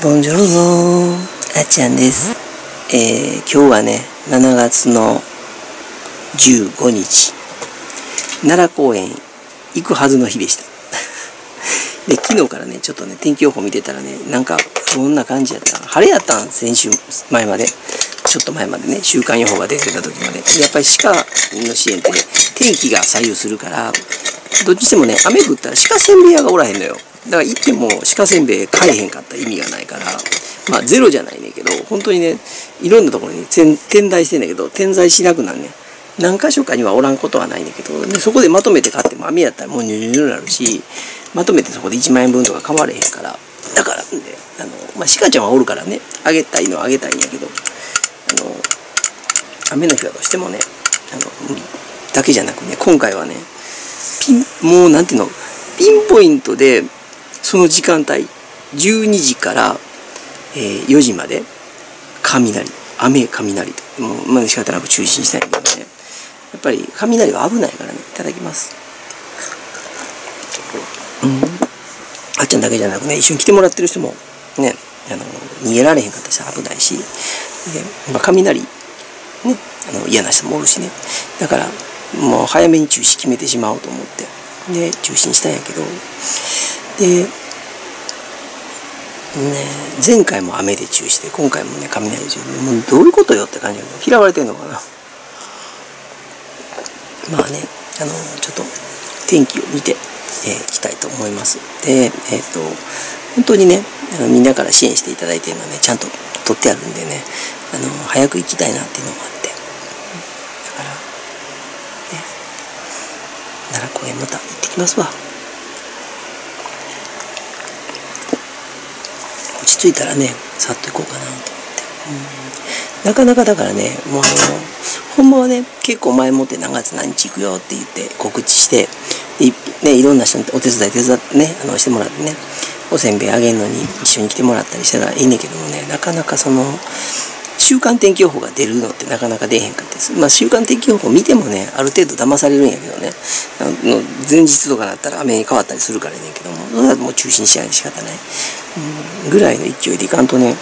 ボンジョルノー、あっちゃんです。今日はね、7月の15日、奈良公園行くはずの日でした。で、昨日からね、ちょっとね、天気予報見てたらね、なんか不穏な感じやった。晴れやったん、先週前まで。ちょっと前までね、週間予報が出てた時まで。やっぱり鹿の支援ってね、天気が左右するから、どっちしてもね、雨降ったら鹿せんべい屋がおらへんのよ。だから行っても鹿せんべい買えへんかったら意味がないから、まあゼロじゃないねんけど、本当にね、いろんなところに点在してんだけど、点在しなくなんねん。何箇所かにはおらんことはないねんけど、でそこでまとめて買っても雨やったらもうニュニュニュになるし、まとめてそこで1万円分とか買われへんから、だからね、まあ鹿ちゃんはおるからね、あげたいのはあげたいんやけど、雨の日はどうしてもね、だけじゃなくね、今回はね、もうなんていうの、ピンポイントで、その時間帯、12時から、4時まで、雨雷と、もう、まあ、仕方なく中止にしたいんだけどね、やっぱり雷は危ないからね、いただきます。うん、あっちゃんだけじゃなくね、一緒に来てもらってる人も、ね、逃げられへんかったら危ないし、でまあ、雷、ね、嫌な人もおるしね、だから、もう早めに中止決めてしまおうと思って、で、中止にしたんやけど、で、ね、前回も雨で中止で、今回もね、雷で中止で、もうどういうことよって感じだけど、嫌われてんのかな。まあね、ちょっと天気を見ていきたいと思います。で、本当にね、みんなから支援していただいてるのはね、ちゃんと取ってあるんでね、早く行きたいなっていうのもあって、だから、ね、奈良公園また行ってきますわ。落ち着いたらね、さっと行こうかなと思って。なかなかだからね、もうほんまはね、結構前もって何月何日行くよって言って告知して、ね、いろんな人にお手伝いね、してもらってね、おせんべいあげるのに一緒に来てもらったりしたらいいねんけどもね、なかなかその、週間天気予報が出るのってなかなか出へんかったです。まあ週間天気予報見てもね、ある程度騙されるんやけどね、前日とかだったら雨に変わったりするからねんけども、それはもう中止にしないの仕方ない。ぐらいの勢いでいかんとね、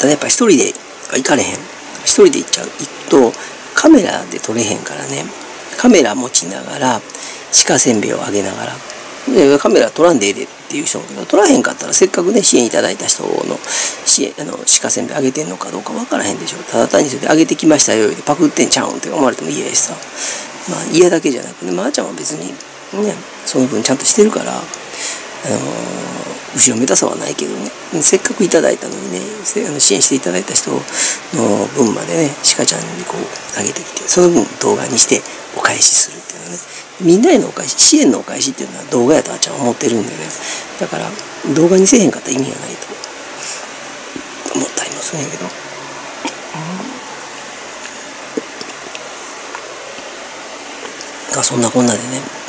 ただやっぱ一人で行かれへん。一人で行っちゃう。行くとカメラで撮れへんからね、カメラ持ちながら、鹿せんべいをあげながら、カメラ撮らんでええでっていう人もいるけど、撮らへんかったらせっかくね、支援いただいた人の鹿せんべいあげてんのかどうかわからへんでしょ。ただ単にそれであげてきましたよでパクってんちゃうんって思われても嫌やしさ。まあ嫌だけじゃなくね、まあ、あちゃんは別にね、その分ちゃんとしてるから、後ろめたさはないけどね、せっかくいただいたのにね、支援していただいた人の分までね、鹿ちゃんにこうあげてきて、その分動画にしてお返しするっていうのはね、みんなへのお返し、支援のお返しっていうのは動画やとあっちゃん思ってるんでね、だから動画にせえへんかったら意味がないと思ったりもするんやけど、そんなこんなでね、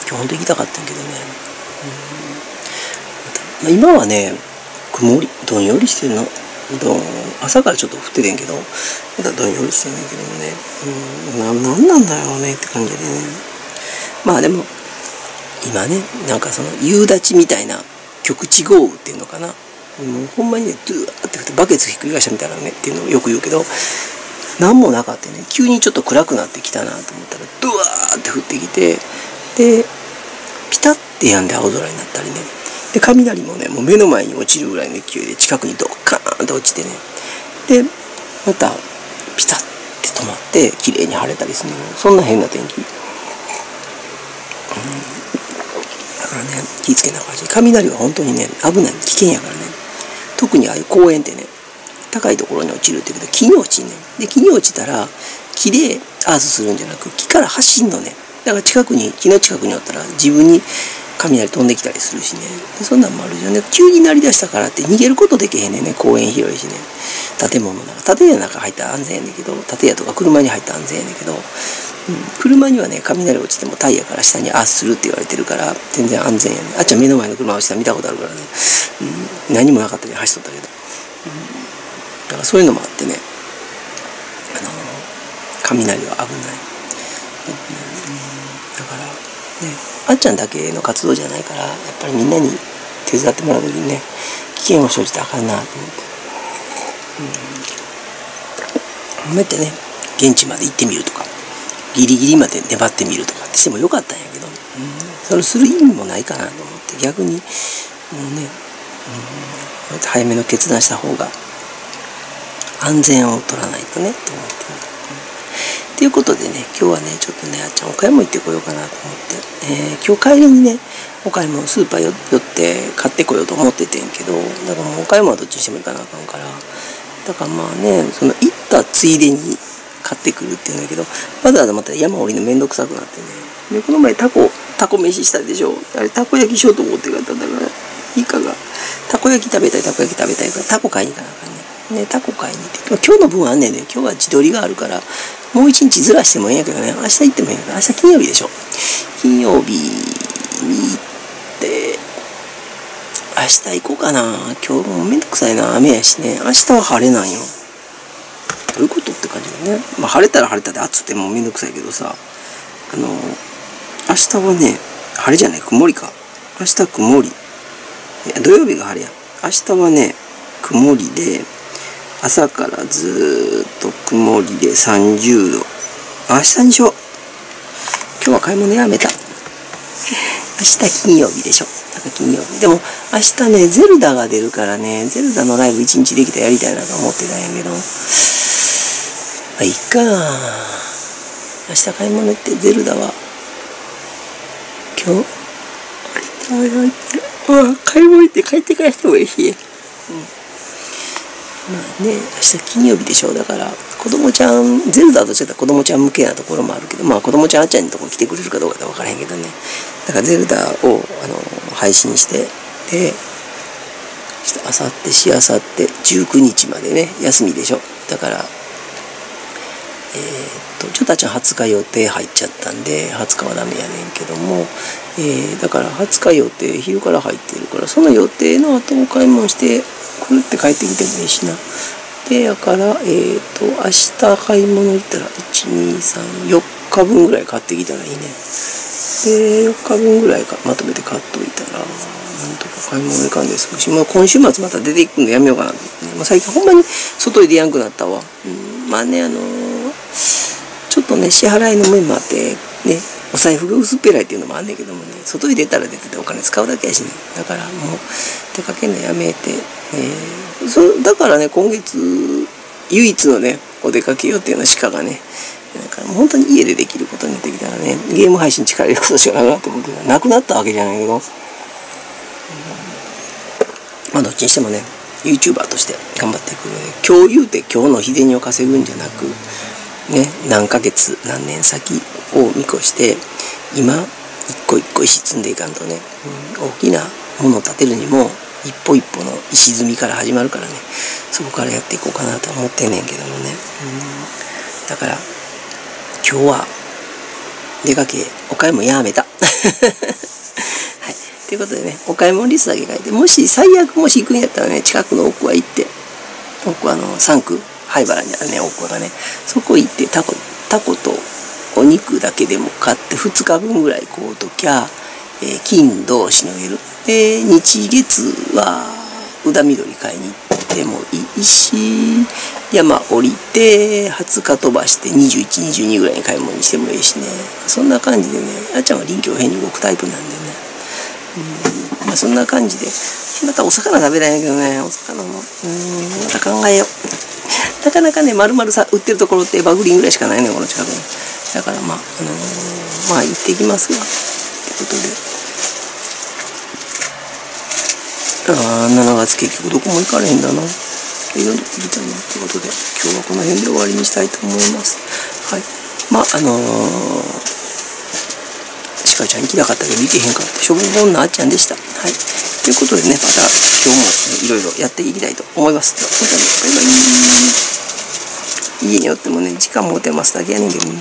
今日ほんと行きたかったんやけどね、まあ今はね、曇りどんよりしてるの、朝からちょっと降っててんけど、まだどんよりしてんだけどもね、なんだろうねって感じでね、まあでも今ね、なんかその夕立みたいな局地豪雨っていうのかな、もうほんまにね、ドゥワーってバケツひっくり返したみたいなねっていうのをよく言うけど、何もなかったね、急にちょっと暗くなってきたなと思ったらドゥワーって降ってきて、でピタッてやんで青空になったりね、で雷もね、もう目の前に落ちるぐらいの勢いで近くにドッカーンと落ちてね、でまたピタッて止まって綺麗に晴れたりするの、そんな変な天気。だからね、気ぃつけなあかんし、雷は本当にね、危ない、危険やからね、特にああいう公園ってね、高いところに落ちるって言うけど、木に落ちんねん。で木に落ちたら木でアースするんじゃなく木から走んのね、だから近くに木の近くにおったら自分に雷飛んできたりするしね、でそんなんもあるじゃんね、急に鳴り出したからって逃げることできへんねんね、公園広いしね、建物の中、建屋の中入ったら安全やねんけど、建屋とか車に入ったら安全やねんけど、車にはね、雷落ちてもタイヤから下にアースするって言われてるから全然安全やね、あっちゃん目の前の車落ちたら見たことあるからね、何もなかったね、走っとったけど、だからそういうのもあってね、雷は危ない、だからね、あっちゃんだけの活動じゃないから、やっぱりみんなに手伝ってもらう時にね、危険を生じたらあかんなと思って、こうやってね現地まで行ってみるとかギリギリまで粘ってみるとかってしてもよかったんやけど、それする意味もないかなと思って、逆にもうね、こうやって早めの決断した方が安全を取らないとねと思って。ということでね、今日はね、ちょっとね、あっちゃんお買い物行ってこようかなと思って、今日帰りにね、お買い物スーパー寄って買ってこようと思っててんけど、だからもうお買い物はどっちにしても行かなあかんから、だからまあね、その行ったついでに買ってくるっていうんだけど、わざわざまた山降りのめんどくさくなってね、でこの前タコ飯したでしょ、あれたこ焼きしようと思って買ったんだから、イカが、たこ焼き食べたいからタコ買いに行かなあかんね。ね、タコ買いに行って、今日の分はね、今日は自撮りがあるから、もう一日ずらしてもいいんやけどね、明日行ってもいいんやけど、明日金曜日でしょ。金曜日に行って、明日行こうかな。今日もめんどくさいな、雨やしね。明日は晴れなんよ。どういうことって感じだね。まあ、晴れたら晴れたで暑くてもうめんどくさいけどさ、明日はね、晴れじゃない、曇りか。明日曇り。土曜日が晴れや。明日はね、曇りで、朝からずーっと曇りで30度。明日にしよう。今日は買い物やめた。明日金曜日でしょ。だから金曜日。でも明日ね、ゼルダが出るからね、ゼルダのライブ1日できたらやりたいなと思ってたんやけど。まあ、いっか。明日買い物行って、ゼルダは。今日買い物行って帰ってからしてもいいし。まあね、明日金曜日でしょ。だから子供ちゃんゼルダとしては子供ちゃん向けなところもあるけど、まあ子供ちゃんあっちゃんのところに来てくれるかどうか分からへんけどね。だからゼルダを配信してで、あさってしあさって19日までね休みでしょ。だからちょっとあっちゃん20日予定入っちゃったんで20日はダメやねんけども、だから20日予定昼から入ってるから、その予定の後お買い物してくるって帰ってきてもいいしな。でやから明日買い物行ったら1234日分ぐらい買ってきたらいいね。で4日分ぐらいかまとめて買っといたらなんとか買い物行かんですけど、もう今週末また出ていくのやめようかなと思って、ね。まあ、最近ほんまに外に出やんくなったわ。まあね、ちょっとね支払いの面もあってね、お財布が薄っぺらいっていうのもあんねんけどもね、外に出たら出ててお金使うだけやしね。だからもう出かけるのやめて、だからね今月唯一のねお出かけ予定の鹿がね、だからもう本当に家でできることになってきたらね、ゲーム配信力入れることしかなくなって思ってたらなくなったわけじゃないけど、まあどっちにしてもね YouTuber として頑張っていくので、今日言うて今日の日銭を稼ぐんじゃなくね、何ヶ月何年先を見越して今一個一個石積んでいかんとね、大きなものを建てるにも一歩一歩の石積みから始まるからね、そこからやっていこうかなと思ってんねんけどもね、だから今日は出かけお買い物やめた。はい、ということでね、お買い物リストだけ書いて、もし最悪もし行くんやったらね近くの奥は行って、奥は3区灰原にあるね大久保がね、そこ行ってタコとお肉だけでも買って2日分ぐらい買うときゃ、金土しのげる。で日月は宇田緑買いに行ってもいいし、山降りて20日飛ばして2122ぐらいに買い物にしてもいいしね。そんな感じでね、あっちゃんは臨機応変に動くタイプなんだよね。まあそんな感じで、またお魚食べたいんだけどね、お魚もまた考えよう。なかなかね丸々さ売ってるところってバグリンぐらいしかないねこの近くに。だからまあまあ行ってきますわということで、7月結局どこも行かれへんだな、いろいろ行きたいなということで、今日はこの辺で終わりにしたいと思います。はい、まあしかちゃん行きたかったけど行けへんかったしょぼぼんなあっちゃんでした。はい、ということでね、また今日もいろいろやっていきたいと思います。ではまたね、バイバイ。家におってもね時間持てますだけやねんけどね。